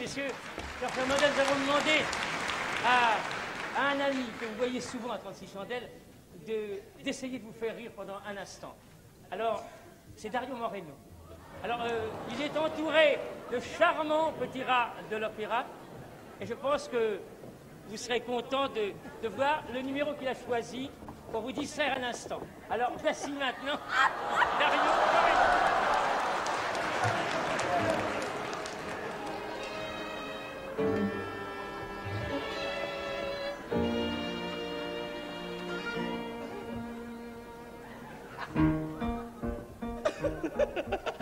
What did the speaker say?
Messieurs, Dr Model, nous avons demandé à un ami que vous voyez souvent à 36 chandelles d'essayer de vous faire rire pendant un instant. Alors, c'est Dario Moreno. Alors, il est entouré de charmants petits rats de l'opéra et je pense que vous serez content de voir le numéro qu'il a choisi pour vous distraire un instant. Alors, voici maintenant Dario Moreno. Ha, ha, ha.